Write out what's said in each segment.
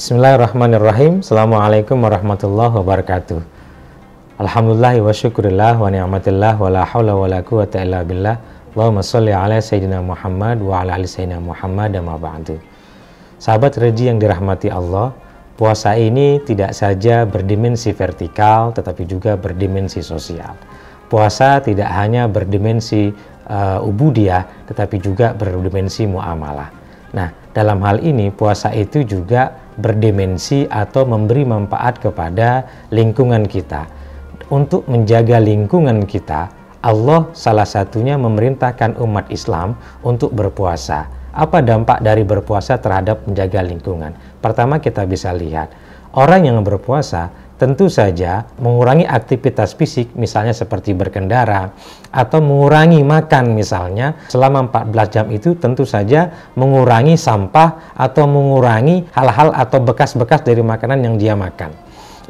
Bismillahirrahmanirrahim. Assalamualaikum warahmatullahi wabarakatuh. Alhamdulillah wa syukurillah wa ni'matillah wa la hawla wa la quwata illa billah. Allahumma sholli ala sayyidina Muhammad wa ala ali sayyidina Muhammad amma ba'du. Sahabat Reji yang dirahmati Allah, puasa ini tidak saja berdimensi vertikal tetapi juga berdimensi sosial. Puasa tidak hanya berdimensi ubudiyah tetapi juga berdimensi muamalah. Nah, dalam hal ini puasa itu juga berdimensi atau memberi manfaat kepada lingkungan kita. Untuk menjaga lingkungan kita, Allah salah satunya memerintahkan umat Islam untuk berpuasa. Apa dampak dari berpuasa terhadap menjaga lingkungan? Pertama, kita bisa lihat orang yang berpuasa tentu saja mengurangi aktivitas fisik, misalnya seperti berkendara atau mengurangi makan misalnya selama 14 jam itu, tentu saja mengurangi sampah atau mengurangi hal-hal atau bekas-bekas dari makanan yang dia makan.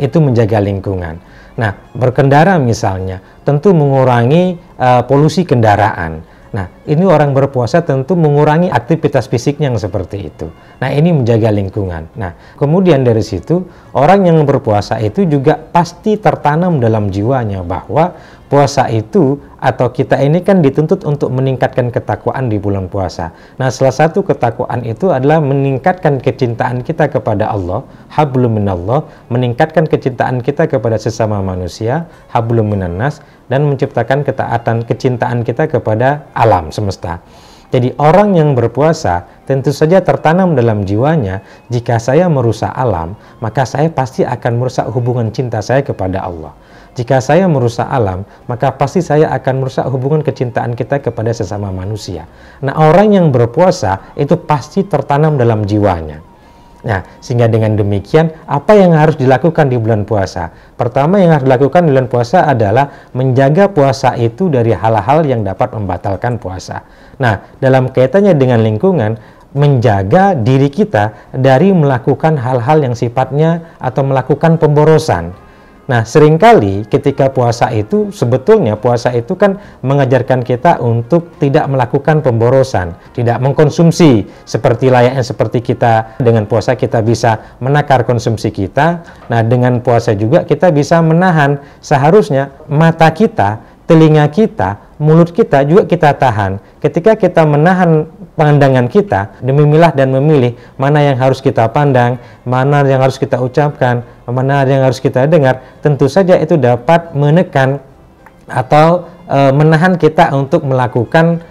Itu menjaga lingkungan. Nah, berkendara misalnya tentu mengurangi polusi kendaraan. Nah, ini orang berpuasa tentu mengurangi aktivitas fisiknya yang seperti itu. Nah, ini menjaga lingkungan. Nah, kemudian dari situ, orang yang berpuasa itu juga pasti tertanam dalam jiwanya bahwa puasa itu atau kita ini kan dituntut untuk meningkatkan ketakwaan di bulan puasa. Nah, salah satu ketakwaan itu adalah meningkatkan kecintaan kita kepada Allah, hablum minallah, meningkatkan kecintaan kita kepada sesama manusia, hablum minannas, dan menciptakan ketaatan kecintaan kita kepada alam semesta. Jadi orang yang berpuasa tentu saja tertanam dalam jiwanya, jika saya merusak alam, maka saya pasti akan merusak hubungan cinta saya kepada Allah. Jika saya merusak alam, maka pasti saya akan merusak hubungan kecintaan kita kepada sesama manusia. Nah, orang yang berpuasa itu pasti tertanam dalam jiwanya. Nah, sehingga dengan demikian, apa yang harus dilakukan di bulan puasa? Pertama yang harus dilakukan di bulan puasa adalah menjaga puasa itu dari hal-hal yang dapat membatalkan puasa. Nah, dalam kaitannya dengan lingkungan, menjaga diri kita dari melakukan hal-hal yang sifatnya atau melakukan pemborosan. Nah, seringkali ketika puasa itu, sebetulnya puasa itu kan mengajarkan kita untuk tidak melakukan pemborosan, tidak mengkonsumsi seperti layaknya seperti kita. Dengan puasa kita bisa menakar konsumsi kita. Nah, dengan puasa juga kita bisa menahan, seharusnya mata kita, telinga kita, mulut kita juga kita tahan. Ketika kita menahan pandangan kita, demi milah dan memilih mana yang harus kita pandang, mana yang harus kita ucapkan, mana yang harus kita dengar, tentu saja itu dapat menekan atau menahan kita untuk melakukan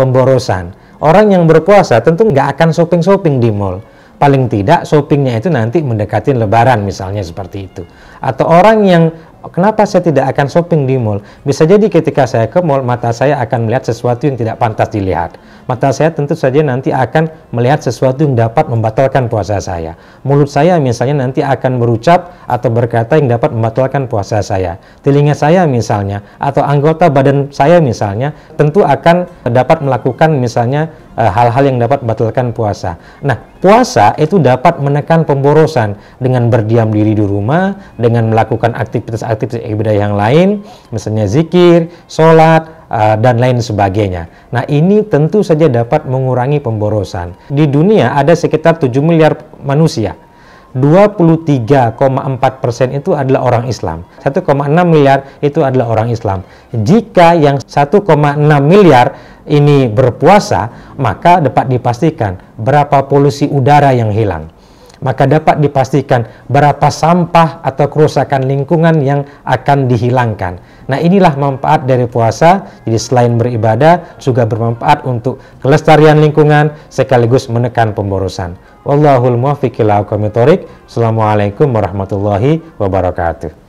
pemborosan. Orang yang berpuasa tentu nggak akan shopping-shopping di mall. Paling tidak shoppingnya itu nanti mendekati lebaran misalnya seperti itu. Atau orang yang, kenapa saya tidak akan shopping di mall? Bisa jadi ketika saya ke mall, mata saya akan melihat sesuatu yang tidak pantas dilihat. Mata saya tentu saja nanti akan melihat sesuatu yang dapat membatalkan puasa saya. Mulut saya misalnya nanti akan berucap atau berkata yang dapat membatalkan puasa saya. Telinga saya misalnya, atau anggota badan saya misalnya, tentu akan dapat melakukan misalnya hal-hal yang dapat membatalkan puasa. Nah, puasa itu dapat menekan pemborosan dengan berdiam diri di rumah, dengan melakukan aktivitas ibadah yang lain, misalnya zikir, sholat, dan lain sebagainya. Nah, ini tentu saja dapat mengurangi pemborosan. Di dunia ada sekitar 7 miliar manusia. 23,4% itu adalah orang Islam. 1,6 miliar itu adalah orang Islam. Jika yang 1,6 miliar ini berpuasa, maka dapat dipastikan berapa polusi udara yang hilang. Maka dapat dipastikan berapa sampah atau kerusakan lingkungan yang akan dihilangkan. Nah, inilah manfaat dari puasa. Jadi selain beribadah, juga bermanfaat untuk kelestarian lingkungan sekaligus menekan pemborosan. Wallahul muwaffiq ila aqwamit thoriq. Assalamualaikum warahmatullahi wabarakatuh.